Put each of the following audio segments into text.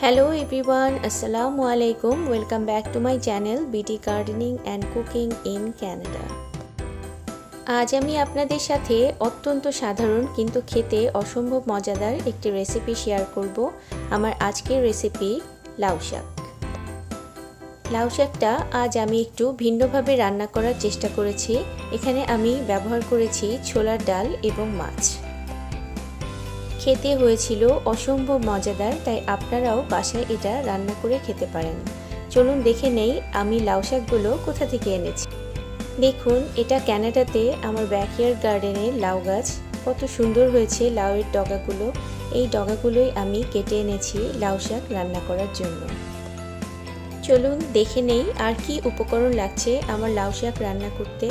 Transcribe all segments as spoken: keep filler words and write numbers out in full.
Hello everyone, अस्सलामु अलैकुम। Welcome back to my channel B D gardening and cooking in Canada. आज आमी आपनादेर साथे अत्यंत साधारण किन्तु खेते असम्भव मजादार एकटी रेसिपि शेयर करबो। आमार आजकेर रेसिपि लाउ शाक। लाउ शाकटा आज आमी एकटु भिन्नभावे रान्ना करार चेष्टा करेछि। एखाने आमी व्यवहार करेछि छोलार डाल एबं माछ। खेते हुएছিল असम्भव मजादार, তাই আপনারাও বাসায় এটা রান্না করে খেতে পারেন। চলুন দেখে নেই আমি লাউ শাকগুলো কোথা থেকে এনেছি। দেখুন, এটা কানাডাতে আমার ব্যাকইয়ার্ড গার্ডেনে লাউ গাছ কত সুন্দর হয়েছে। লাউয়ের ডগাগুলো, এই ডগাগুলোই আমি কেটে এনেছি লাউ শাক রান্না করার জন্য। চলুন দেখে নেই আর কি উপকরণ লাগছে আমার লাউ শাক রান্না করতে।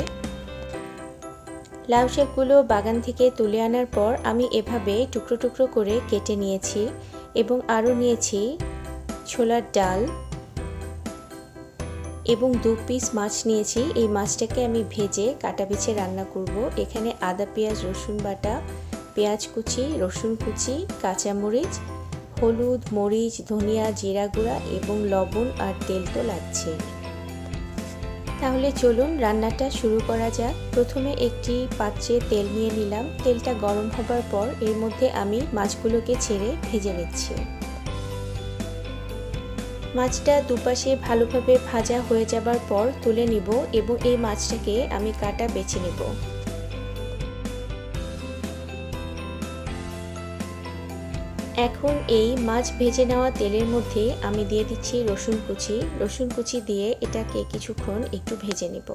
लाउ शाकगुलो बागान थेके तुले आनार पर आमी एभाबे टुकरो टुकरो करे केटे निएछि एबं आरो निएछि छोलार डाल एबं दो पिस माछ निएछि। एई माछटाके आमी भेजे काटा बेचे रान्ना करब। एखाने आदा पेंयाज रसुन बाटा, पेंयाज कुचि, रसुन कुचि, काँचा मरिच, हलुद, मरिच, धनिया, जिरा गुड़ा एबं लवण और तेल तो लागछे। তাহলে চলুন রান্নাটা শুরু করা যাক। প্রথমে একটি পাত্রে তেল নিয়ে নিলাম। তেলটা গরম হবার পর এর মধ্যে আমি মাছগুলোকে ছেড়ে ভেজে নিচ্ছি। মাছটা দুপাশে ভালোভাবে ভাজা হয়ে যাবার পর তুলে নিব এবং এই মাছটাকে আমি কাটা বেছে নিব। এখন এই মাছ ভেজে নেওয়া তেলের মধ্যে আমি দিয়ে দিচ্ছি রসুন কুচি। রসুন কুচি দিয়ে এটাকে কিছুক্ষণ একটু ভেজে নেব।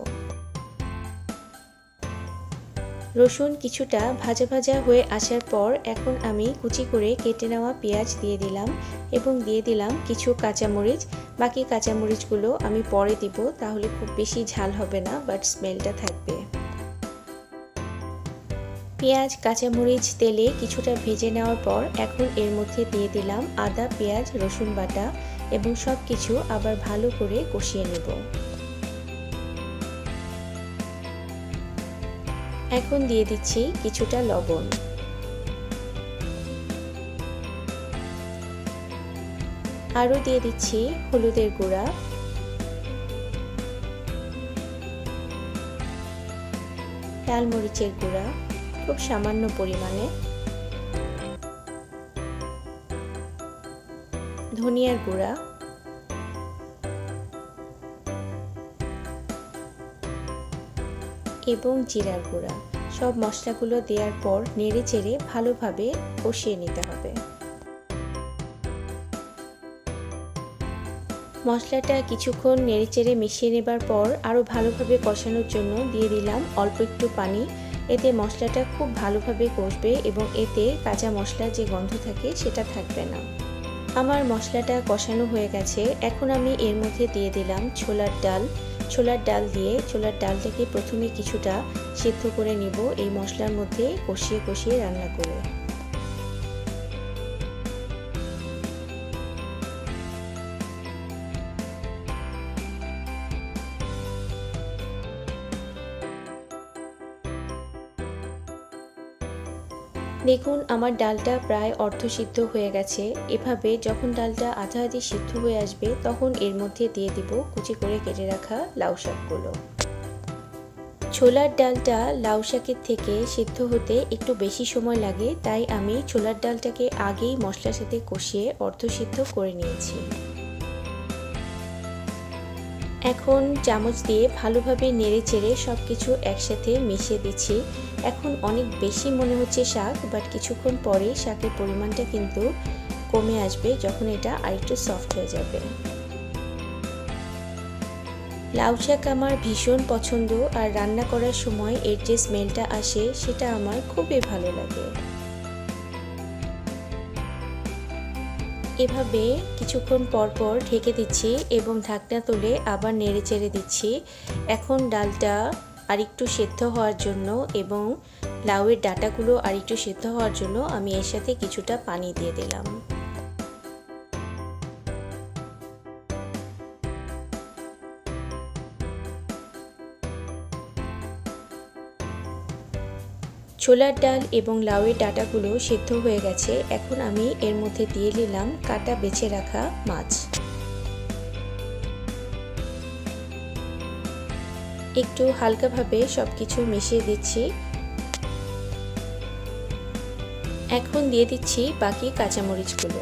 রসুন কিছুটা ভাজা ভাজা হয়ে আসার পর এখন আমি কুচি করে কেটে নেওয়া পেঁয়াজ দিয়ে দিলাম এবং দিয়ে দিলাম কিছু কাঁচামরিচ। বাকি কাঁচামরিচগুলো আমি পরে দিব, তাহলে খুব বেশি ঝাল হবে না, বাট স্মেলটা থাকবে। পেঁয়াজ কাঁচামরিচ তেলে কিছুটা ভেজে নেওয়ার পর এখন এর মধ্যে দিয়ে দিলাম আদা, পেঁয়াজ, রসুন বাটা এবং সব কিছু আবার ভালো করে কষিয়ে নেব। এখন দিয়ে দিচ্ছি কিছুটা লবণ। আরও দিয়ে দিচ্ছি হলুদের গুঁড়া। লাল মরিচের গুঁড়া খুব সামান্য পরিমাণে। ধনিয়ার গুঁড়া। এবং জিরার গুঁড়া। সব মশলাগুলো দেওয়ার পর নেড়ে চেড়ে ভালোভাবে কষিয়ে নিতে হবে। মশলাটা কিছুক্ষণ নেড়ে চেড়ে মিশিয়ে নেবার পর আরও ভালোভাবে কষানোর জন্য দিয়ে দিলাম অল্প একটু পানি। এতে মশলাটা খুব ভালোভাবে কষবে এবং এতে কাঁচা মশলার যে গন্ধ থাকে সেটা থাকবে না। আমার মশলাটা কষানো হয়ে গেছে। এখন আমি এর মধ্যে দিয়ে দিলাম ছোলার ডাল। ছোলার ডাল দিয়ে ছোলার ডালটাকে প্রথমে কিছুটা সিদ্ধ করে নিব এই মশলার মধ্যে কষিয়ে কষিয়ে রান্না করে। দেখুন, আমার ডালটা প্রায় অর্ধসিদ্ধ হয়ে গেছে। এভাবে যখন ডালটা আধা আধি সিদ্ধ হয়ে আসবে তখন এর মধ্যে দিয়ে দিব কুচি করে কেটে রাখা লাউ শাকগুলো। ছোলার ডালটা লাউ শাকের থেকে সিদ্ধ হতে একটু বেশি সময় লাগে, তাই আমি ছোলার ডালটাকে আগেই মশলার সাথে কষিয়ে অর্ধসিদ্ধ করে নিয়েছি। এখন চামচ দিয়ে ভালোভাবে নেড়ে চেড়ে সব কিছু একসাথে মিশিয়ে দিচ্ছি। এখন অনেক বেশি মনে হচ্ছে শাক, বাট কিছুক্ষণ পরে শাকের পরিমাণটা কিন্তু কমে আসবে যখন এটা আরেকটু সফট হয়ে যাবে। লাউ শাক আমার ভীষণ পছন্দ, আর রান্না করার সময় এর যে স্মেলটা আসে সেটা আমার খুবই ভালো লাগে। এভাবে কিছুক্ষণ পর পর ঢেকে দিচ্ছি এবং ঢাকনা তুলে আবার নেড়ে চেড়ে দিচ্ছি। এখন ডালটা আরেকটু সেদ্ধ হওয়ার জন্য এবং লাউয়ের ডাঁটাগুলো আরেকটু সেদ্ধ হওয়ার জন্য আমি এর সাথে কিছুটা পানি দিয়ে দিলাম। ছোলার ডাল এবং লাউয়ের ডাঁটাগুলো সিদ্ধ হয়ে গেছে। এখন আমি এর মধ্যে দিয়ে দিলাম কাটা বেছে রাখা মাছ। একটু হালকাভাবে সবকিছু মিশিয়ে দিচ্ছি। এখন দিয়ে দিচ্ছি বাকি কাঁচামরিচগুলো।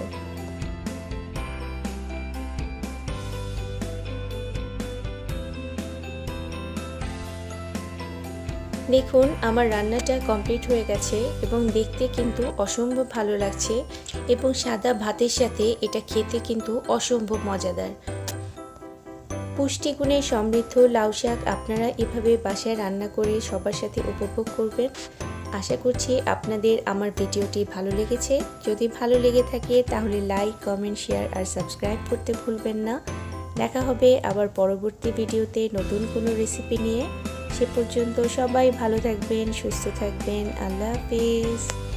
দেখুন আমার রান্নাটা কমপ্লিট হয়ে গেছে এবং দেখতে কিন্তু অসম্ভব ভালো লাগছে এবং সাদা ভাতের সাথে এটা খেতে কিন্তু অসম্ভব মজাদার। পুষ্টিগুণে সমৃদ্ধ লাউ শাক আপনারা এভাবে বাসায় রান্না করে সবার সাথে উপভোগ করবেন। আশা করছি আপনাদের আমার ভিডিওটি ভালো লেগেছে। যদি ভালো লেগে থাকে তাহলে লাইক, কমেন্ট, শেয়ার আর সাবস্ক্রাইব করতে ভুলবেন না। দেখা হবে আবার পরবর্তী ভিডিওতে নতুন কোনো রেসিপি নিয়ে। সে পর্যন্ত সবাই ভালো থাকবেন, সুস্থ থাকবেন। আল্লাহ হাফেজ।